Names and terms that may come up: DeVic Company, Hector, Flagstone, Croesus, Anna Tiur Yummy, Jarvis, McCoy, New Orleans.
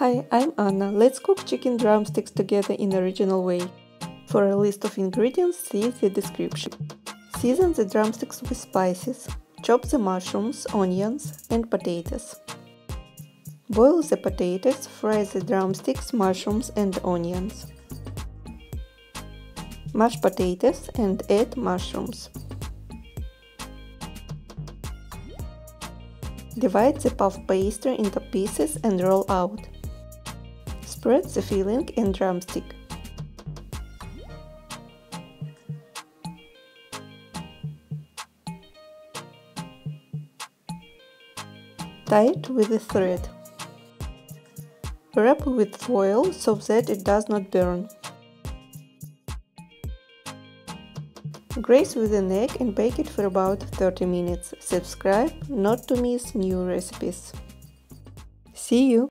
Hi, I'm Anna. Let's cook chicken drumsticks together in the original way. For a list of ingredients, see the description. Season the drumsticks with spices. Chop the mushrooms, onions and potatoes. Boil the potatoes, fry the drumsticks, mushrooms and onions. Mash potatoes and add mushrooms. Divide the puff pastry into pieces and roll out. Spread the filling and drumstick. Tie it with a thread. Wrap with foil so that it does not burn. Graze with an egg and bake it for about 30 minutes. Subscribe not to miss new recipes. See you!